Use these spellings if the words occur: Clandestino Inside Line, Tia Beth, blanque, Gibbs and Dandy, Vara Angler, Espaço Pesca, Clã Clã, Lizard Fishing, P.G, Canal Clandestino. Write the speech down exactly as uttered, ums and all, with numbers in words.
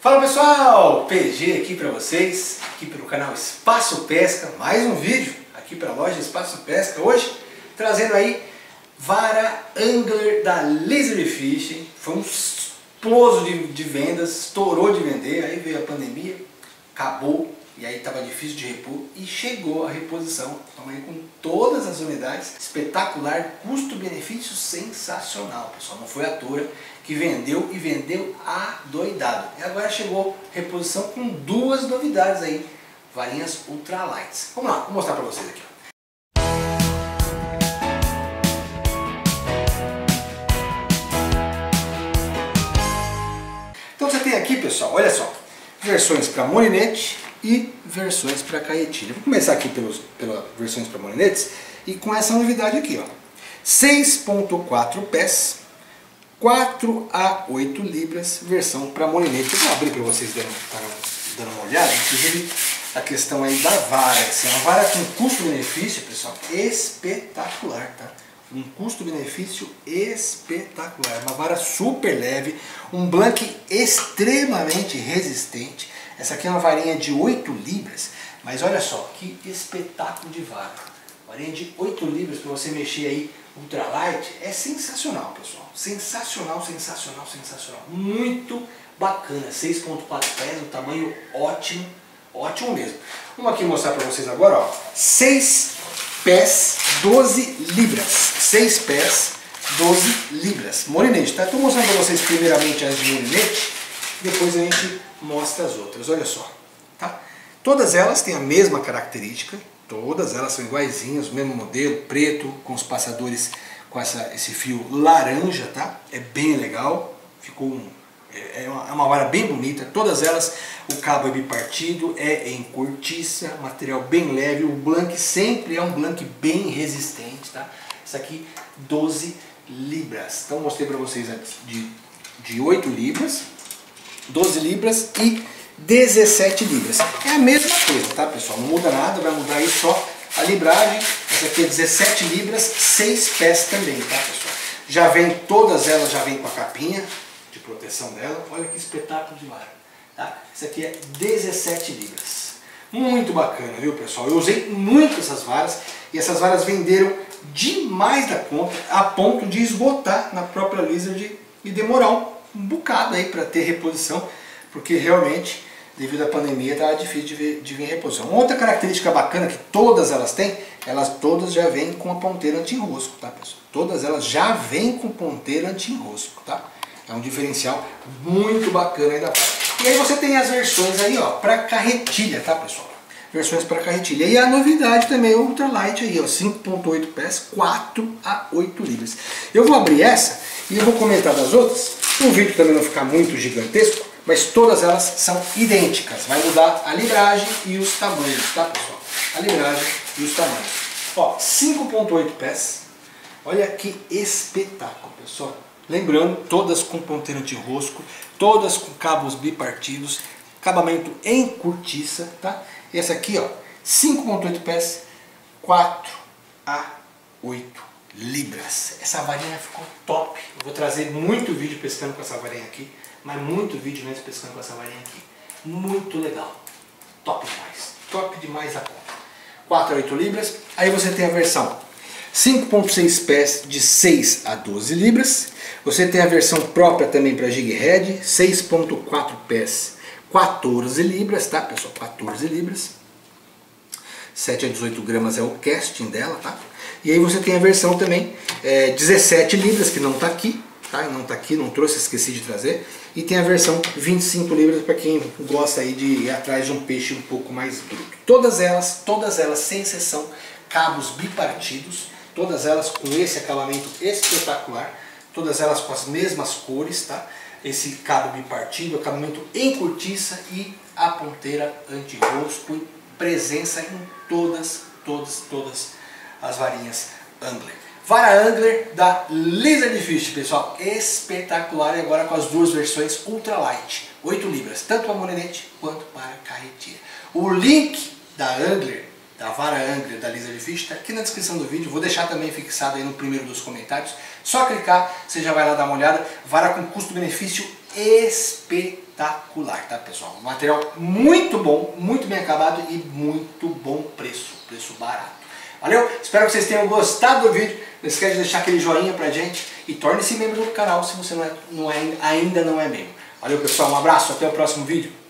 Fala pessoal, P G aqui para vocês, aqui pelo canal Espaço Pesca, mais um vídeo aqui para a loja Espaço Pesca, hoje trazendo aí Vara Angler da Lizard Fishing. Foi um exploso de, de vendas, estourou de vender, aí veio a pandemia, acabou e aí estava difícil de repor e chegou a reposição. Estamos aí com todas as unidades, espetacular, custo-benefício sensacional, pessoal. Não foi à toa que vendeu e vendeu adoidado. E agora chegou reposição com duas novidades aí, varinhas ultralights. Vamos lá, vou mostrar para vocês aqui. Então você tem aqui, pessoal, olha só, versões para molinete e versões para caetilha. Vou começar aqui pelos, pelas versões para molinetes e com essa novidade aqui, ó, seis ponto quatro pés, quatro a oito libras, versão para molinete. Eu vou abrir para vocês dando, dando uma olhada, inclusive a questão aí da vara, assim, uma vara com custo-benefício, pessoal, espetacular, tá? Um custo-benefício espetacular, uma vara super leve, um blanque extremamente resistente. Essa aqui é uma varinha de oito libras, mas olha só, que espetáculo de vara. Varinha de oito libras para você mexer aí, ultralight, é sensacional, pessoal. Sensacional, sensacional, sensacional. Muito bacana, seis ponto quatro pés, um tamanho ótimo, ótimo mesmo. Vamos aqui mostrar para vocês agora, ó, seis pés, doze libras. seis pés, doze libras. Molinete, tá? Estou mostrando para vocês primeiramente as de molinete, depois a gente mostra as outras, olha só, tá? Todas elas têm a mesma característica, todas elas são iguaizinhas, o mesmo modelo, preto, com os passadores com essa, esse fio laranja, tá? É bem legal, ficou um, é, é, uma, é uma vara bem bonita, todas elas, o cabo é bipartido, é em cortiça, material bem leve, o blanque sempre é um blanque bem resistente, tá? Essa aqui, doze libras, então mostrei para vocês aqui de, de oito libras, doze libras e dezessete libras. É a mesma coisa, tá, pessoal? Não muda nada, vai mudar aí só a libragem. Essa aqui é dezessete libras, seis pés também, tá, pessoal? Já vem, todas elas já vem com a capinha de proteção dela. Olha que espetáculo de vara, tá? Essa aqui é dezessete libras. Muito bacana, viu, pessoal? Eu usei muito essas varas e essas varas venderam demais da conta, a ponto de esgotar na própria Lizard e demorar um bocado aí para ter reposição, porque realmente devido à pandemia tá difícil de vir, de vir reposição. Uma outra característica bacana que todas elas têm, elas todas já vêm com a ponteira anti-enrosco, tá, pessoal? Todas elas já vêm com ponteira anti-enrosco, tá? É um diferencial muito bacana aí da vara. E aí você tem as versões aí, ó, para carretilha, tá, pessoal? Versões para carretilha. E a novidade também é o ultralight aí, ó, cinco ponto oito pés, quatro a oito libras. Eu vou abrir essa e eu vou comentar das outras. O vídeo também não ficar muito gigantesco, mas todas elas são idênticas. Vai mudar a livragem e os tamanhos, tá, pessoal? A livragem e os tamanhos. Ó, cinco ponto oito pés. Olha que espetáculo, pessoal. Lembrando, todas com ponteiro de rosco, todas com cabos bipartidos, acabamento em cortiça, tá? E essa aqui, ó, cinco ponto oito pés, quatro a oito libras. Essa varinha ficou top. Eu vou trazer muito vídeo pescando com essa varinha aqui, mas muito vídeo mesmo pescando com essa varinha aqui. Muito legal. Top demais. Top demais a conta. quatro a oito libras. Aí você tem a versão cinco ponto seis pés de seis a doze libras. Você tem a versão própria também para jig head, seis ponto quatro pés, quatorze libras, tá, pessoal? quatorze libras. sete a dezoito gramas é o casting dela, tá? E aí você tem a versão também é, dezessete libras, que não tá aqui, tá? Não tá aqui, não trouxe, esqueci de trazer. E tem a versão vinte e cinco libras para quem gosta aí de ir atrás de um peixe um pouco mais bruto. Todas elas, todas elas, sem exceção, cabos bipartidos, todas elas com esse acabamento espetacular, todas elas com as mesmas cores, tá? Esse cabo bipartido, acabamento em cortiça e a ponteira anti-rosco, presença em todas, todas, todas as varinhas Angler. Vara Angler da Lizard Fishing, pessoal, espetacular, e agora com as duas versões ultralight, oito libras, tanto para molinete quanto para carretilha. O link da Angler, da Vara Angler da Lizard Fishing, está aqui na descrição do vídeo, vou deixar também fixado aí no primeiro dos comentários, só clicar, você já vai lá dar uma olhada, vara com custo-benefício espetacular. espetacular, tá pessoal? Um material muito bom, muito bem acabado e muito bom preço, preço barato. Valeu? Espero que vocês tenham gostado do vídeo. Não esquece de deixar aquele joinha pra gente e torne-se membro do canal se você não é, não é, ainda não é membro. Valeu pessoal, um abraço, até o próximo vídeo.